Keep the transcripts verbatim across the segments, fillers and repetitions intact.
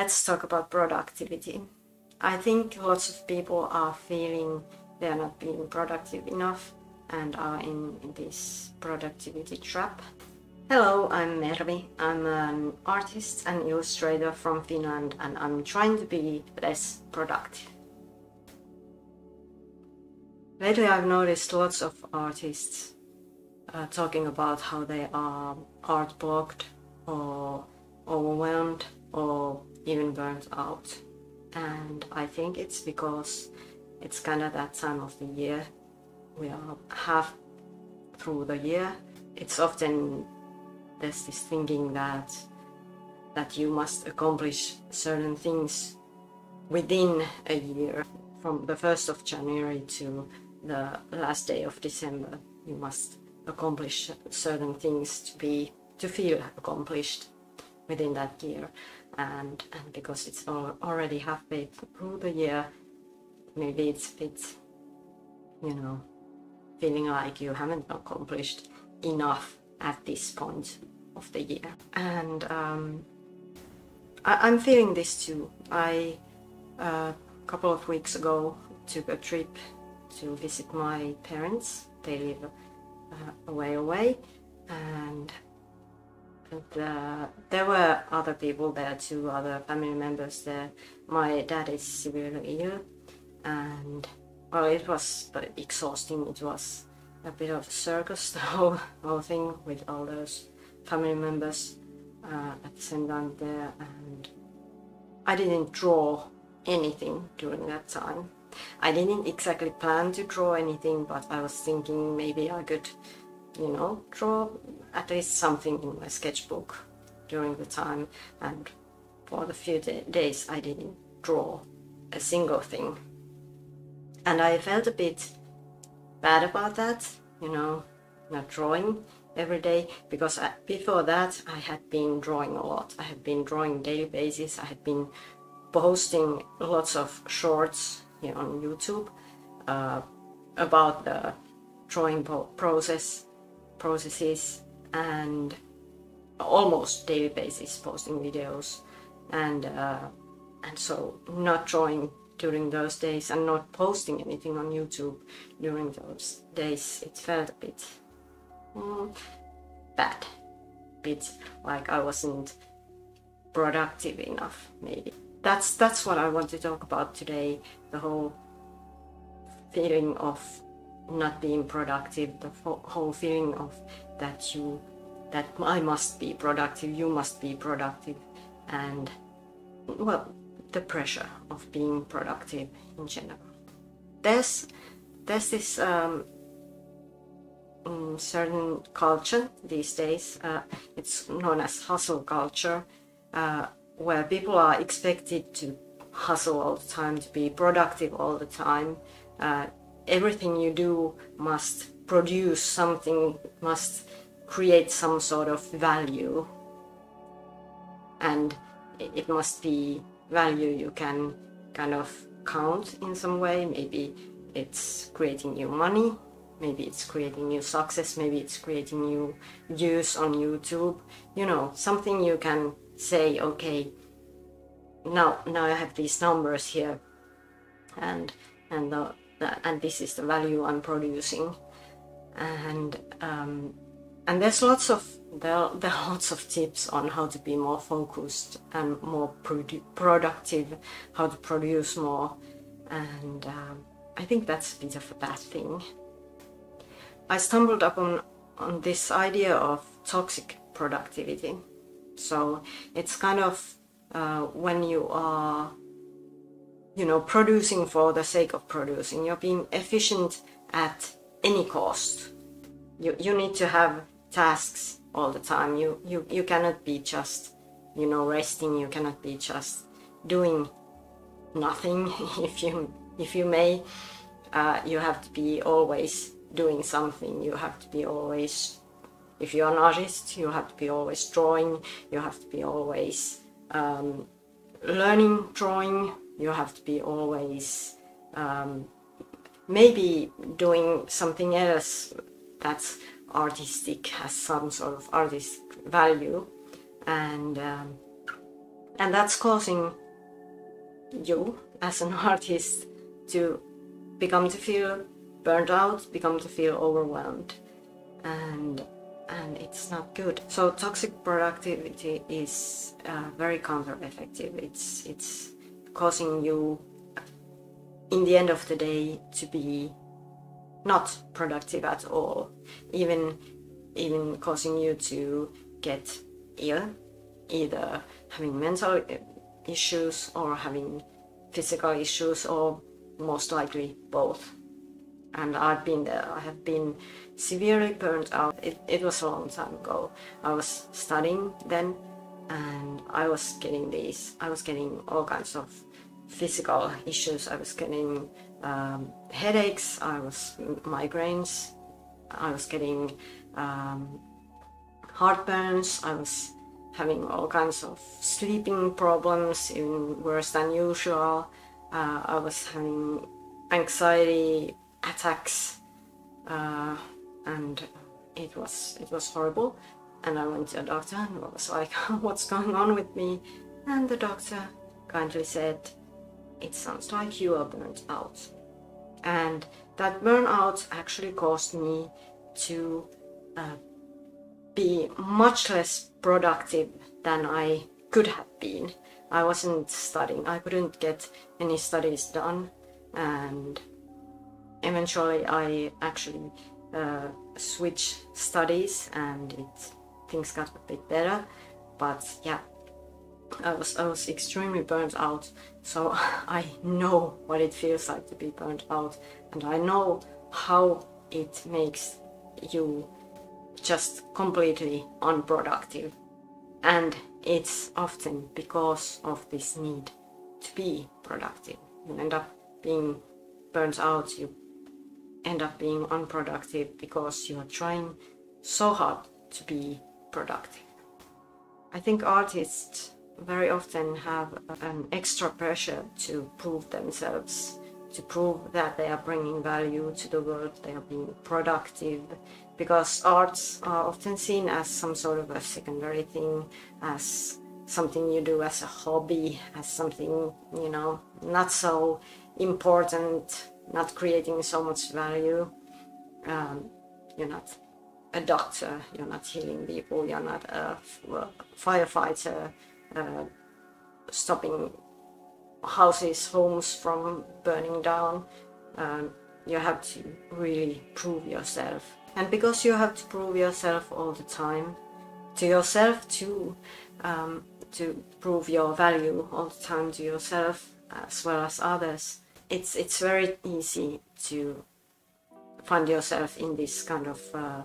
Let's talk about productivity. I think lots of people are feeling they are not being productive enough and are in this productivity trap. Hello, I'm Mervi. I'm an artist and illustrator from Finland, and I'm trying to be less productive. Lately I've noticed lots of artists uh, talking about how they are art blocked or overwhelmed or even burnt out. And I think it's because it's kind of that time of the year. We are half through the year. It's often there's this thinking that that you must accomplish certain things within a year. From the first of January to the last day of December, you must accomplish certain things to be to feel accomplished within that year. And, and because it's already halfway through the year, maybe it's a bit, you know, feeling like you haven't accomplished enough at this point of the year. And um, I, I'm feeling this too. I, uh, a couple of weeks ago, took a trip to visit my parents. They live uh, a way away, and Uh, there were other people there, two other family members there. My dad is severely ill, and well, it was exhausting. It was a bit of a circus, the whole, whole thing with all those family members uh, at the same time there, and I didn't draw anything during that time. I didn't exactly plan to draw anything, but I was thinking maybe I could, you know, draw at least something in my sketchbook during the time. And for the few da days I didn't draw a single thing, and I felt a bit bad about that, you know, not drawing every day, because I, before that I had been drawing a lot. I had been drawing daily basis. I had been posting lots of shorts here on YouTube uh, about the drawing process processes, and almost daily basis posting videos, and uh, and so not drawing during those days and not posting anything on YouTube during those days, it felt a bit mm, bad, a bit like I wasn't productive enough maybe. That's that's what I want to talk about today, the whole feeling of not being productive, the whole feeling of that you, that I must be productive, you must be productive, and well, the pressure of being productive in general. There's, there's this um, certain culture these days, uh, it's known as hustle culture, uh, where people are expected to hustle all the time, to be productive all the time. Uh, Everything you do must produce something, must create some sort of value, and it must be value you can kind of count in some way. Maybe it's creating you money, maybe it's creating you success, maybe it's creating you views on YouTube, you know, something you can say, okay, now now I have these numbers here, and and the and this is the value I'm producing. And um, and there's lots of there, there are lots of tips on how to be more focused and more productive, how to produce more, and um, I think that's a bit of a bad thing. I stumbled upon on this idea of toxic productivity. So it's kind of uh, when you are, you know, producing for the sake of producing. You're being efficient at any cost. You, you need to have tasks all the time. You, you, you cannot be just, you know, resting. You cannot be just doing nothing, if you, if you may. Uh, you have to be always doing something. You have to be always, if you're an artist, you have to be always drawing. You have to be always um, learning drawing. You have to be always um, maybe doing something else that's artistic, has some sort of artistic value, and um, and that's causing you as an artist to become to feel burnt out, become to feel overwhelmed, and and it's not good. So toxic productivity is uh, very counter-effective. It's it's causing you in the end of the day to be not productive at all, even even causing you to get ill, either having mental issues or having physical issues, or most likely both. And I've been there. I have been severely burnt out. It, it was a long time ago. I was studying then, and I was getting these. I was getting all kinds of physical issues. I was getting um, headaches. I was migraines. I was getting um, heartburns. I was having all kinds of sleeping problems, even worse than usual. Uh, I was having anxiety attacks, uh, and it was it was horrible. And I went to a doctor and I was like, "What's going on with me?" And the doctor kindly said, "It sounds like you are burnt out." And that burnout actually caused me to uh, be much less productive than I could have been. I wasn't studying. I couldn't get any studies done, and eventually I actually uh, switched studies, and it, things got a bit better. But yeah, I was I was extremely burnt out. So I know what it feels like to be burnt out, and I know how it makes you just completely unproductive. And it's often because of this need to be productive. You end up being burnt out, you end up being unproductive because you are trying so hard to be productive. I think artists very often have an extra pressure to prove themselves, to prove that they are bringing value to the world, they are being productive, because arts are often seen as some sort of a secondary thing, as something you do as a hobby, as something, you know, not so important, not creating so much value. Um, you're not a doctor, you're not healing people, you're not a firefighter uh, stopping houses, homes from burning down. Um, you have to really prove yourself. And because you have to prove yourself all the time, to yourself too, um, to prove your value all the time to yourself as well as others, it's it's very easy to find yourself in this kind of uh,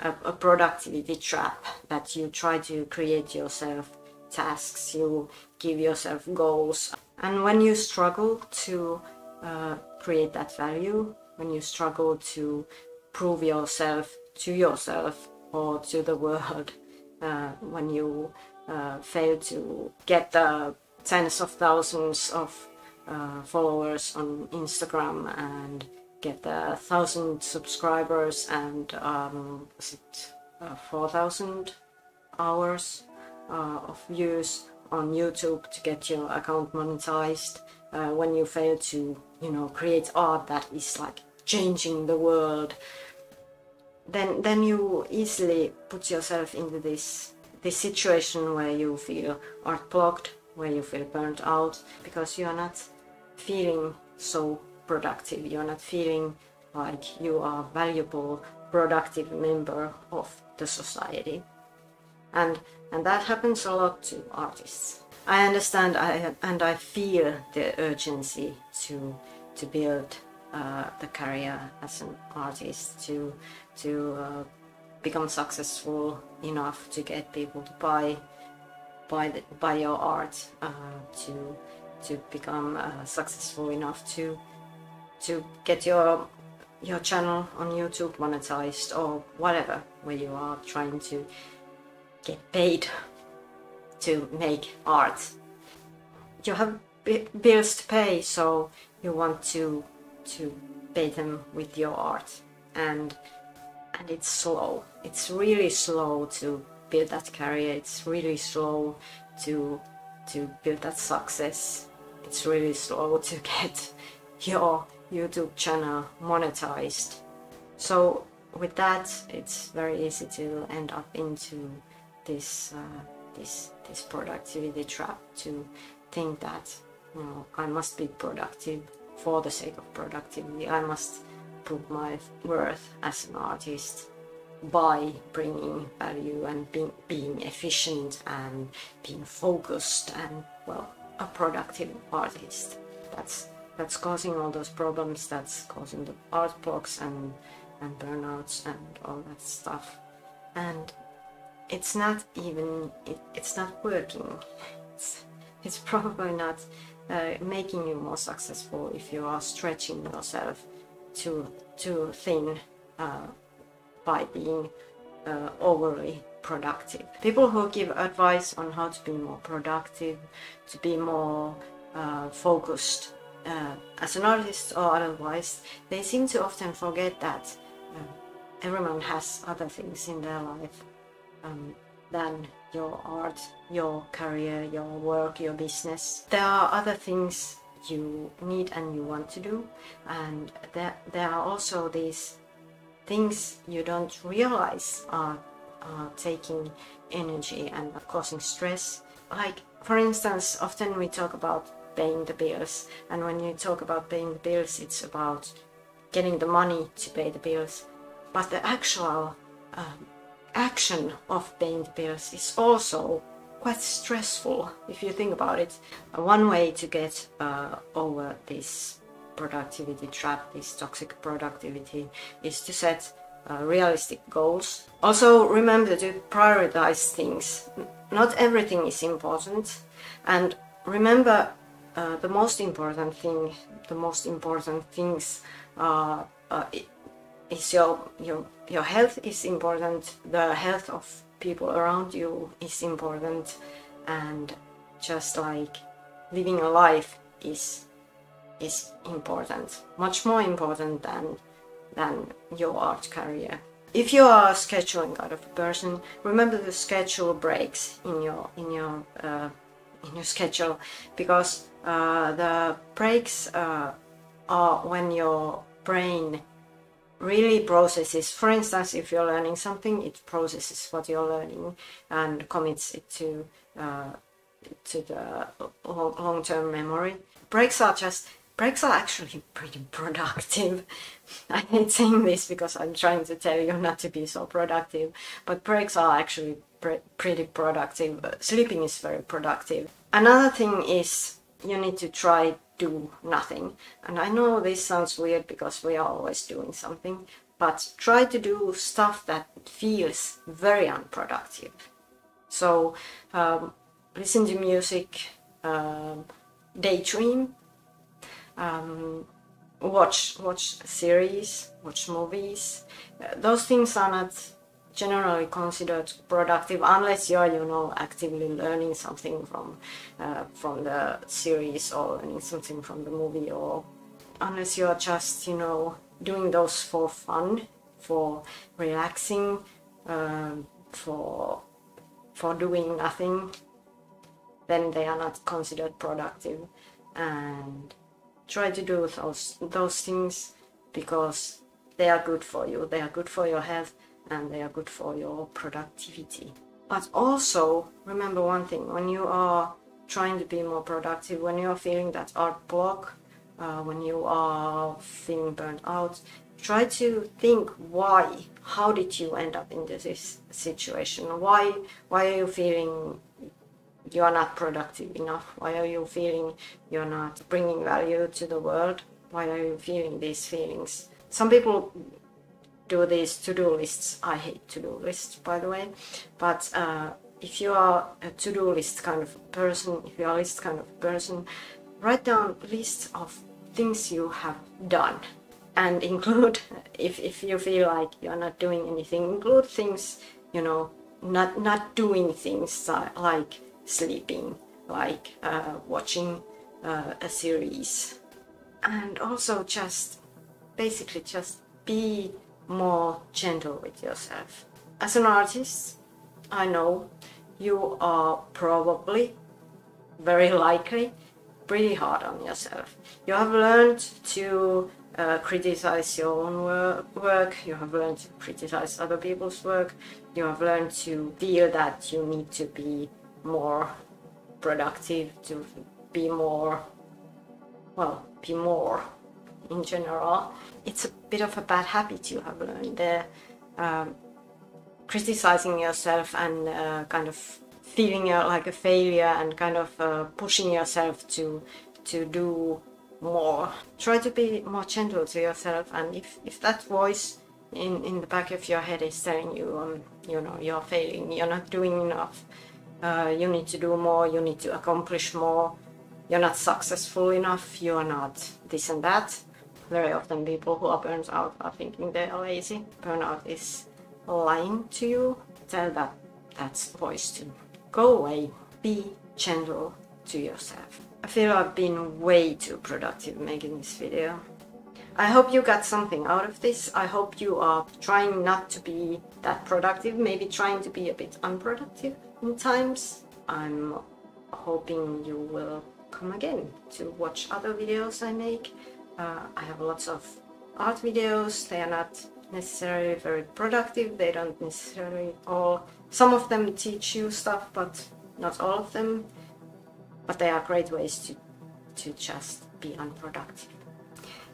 a, a productivity trap, that you try to create yourself tasks, you give yourself goals. And when you struggle to uh, create that value, when you struggle to prove yourself to yourself or to the world, uh, when you uh, fail to get the tens of thousands of uh, followers on Instagram and get a thousand subscribers and um, was it uh, four thousand hours uh, of views on YouTube to get your account monetized, uh, when you fail to, you know, create art that is like changing the world, then then you easily put yourself into this this situation where you feel art blocked, where you feel burnt out, because you are not feeling so productive. You are not feeling like you are a valuable, productive member of the society. And and that happens a lot to artists. I understand I, and I feel the urgency to to build Uh, the career as an artist, to to uh, become successful enough to get people to buy buy, the, buy your art, uh, to to become uh, successful enough to to get your your channel on YouTube monetized or whatever, where you are trying to get paid to make art. You have bills to pay, so you want to to pay them with your art, and and it's slow. It's really slow to build that career. It's really slow to to build that success. It's really slow to get your YouTube channel monetized. So with that, it's very easy to end up into this uh, this this productivity trap, to think that, you know, I must be productive for the sake of productivity. I must prove my worth as an artist by bringing value and being, being efficient and being focused and, well, a productive artist. That's that's causing all those problems. That's causing the art blocks and and burnouts and all that stuff. And it's not even it, it's not working. It's, it's probably not uh, making you more successful if you are stretching yourself too too thin uh, by being uh, overly productive. People who give advice on how to be more productive, to be more uh, focused uh, as an artist or otherwise, they seem to often forget that uh, everyone has other things in their life um, than your art, your career, your work, your business. There are other things you need and you want to do, and there, there are also these things you don't realize are Uh, taking energy and causing stress. Like, for instance, often we talk about paying the bills, and when you talk about paying the bills, it's about getting the money to pay the bills, but the actual um, action of paying the bills is also quite stressful if you think about it. One way to get uh, over this productivity trap, this toxic productivity, is to set Uh, realistic goals. Also, remember to prioritize things. Not everything is important, and remember uh, the most important thing. The most important things uh, uh, is your your your health is important. The health of people around you is important, and just like living a life is is important, much more important than. than your art career. If you are a scheduling kind of a person, remember to schedule breaks in your in your uh, in your schedule, because uh, the breaks uh, are when your brain really processes. For instance, if you're learning something, it processes what you're learning and commits it to uh, to the long-term memory. Breaks are just Breaks are actually pretty productive. I hate saying this because I'm trying to tell you not to be so productive, but breaks are actually pre pretty productive. Sleeping is very productive. Another thing is you need to try do nothing. And I know this sounds weird because we are always doing something, but try to do stuff that feels very unproductive. So um, listen to music, uh, daydream, Um, watch watch series, watch movies. Uh, those things are not generally considered productive unless you are, you know, actively learning something from uh, from the series or learning something from the movie, or unless you are just, you know, doing those for fun, for relaxing, um, for for doing nothing, then they are not considered productive. And try to do those, those things because they are good for you, they are good for your health, and they are good for your productivity. But also remember one thing: when you are trying to be more productive, when you are feeling that art block, uh, when you are feeling burnt out, try to think why. How did you end up into this situation? Why, why are you feeling you are not productive enough? Why are you feeling you're not bringing value to the world? Why are you feeling these feelings? Some people do these to-do lists. I hate to-do lists, by the way. But uh, if you are a to-do list kind of person, if you are a list kind of person, write down lists of things you have done. And include, if, if you feel like you're not doing anything, include things, you know, not, not doing things like sleeping, like uh, watching uh, a series. And also just basically just be more gentle with yourself. As an artist, I know you are probably very likely pretty hard on yourself. You have learned to uh, criticize your own wor work, you have learned to criticize other people's work, you have learned to feel that you need to be more productive, to be more, well, be more in general. It's a bit of a bad habit you have learned there. Um, criticizing yourself and uh, kind of feeling you're like a failure and kind of uh, pushing yourself to to do more. Try to be more gentle to yourself, and if, if that voice in, in the back of your head is telling you, um, you know, you're failing, you're not doing enough, uh, you need to do more, you need to accomplish more, you're not successful enough, you're not this and that. Very often people who are burnt out are thinking they are lazy. Burnout is lying to you. Tell that that's voice to go away. Be gentle to yourself. I feel I've been way too productive making this video. I hope you got something out of this. I hope you are trying not to be that productive, maybe trying to be a bit unproductive in times. I'm hoping you will come again to watch other videos I make. Uh, I have lots of art videos. They are not necessarily very productive. They don't necessarily all... Some of them teach you stuff, but not all of them. But they are great ways to, to just be unproductive.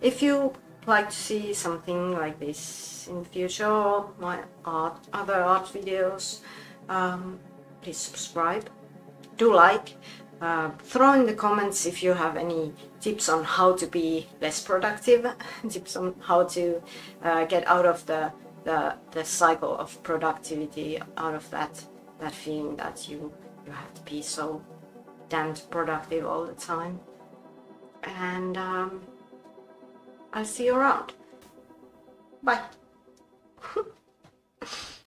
If you like to see something like this in the future, my art, other art videos, um, please subscribe, do like. Uh, throw in the comments if you have any tips on how to be less productive, tips on how to uh, get out of the, the the cycle of productivity, out of that that feeling that you you have to be so damned productive all the time. And um, I'll see you around. Bye.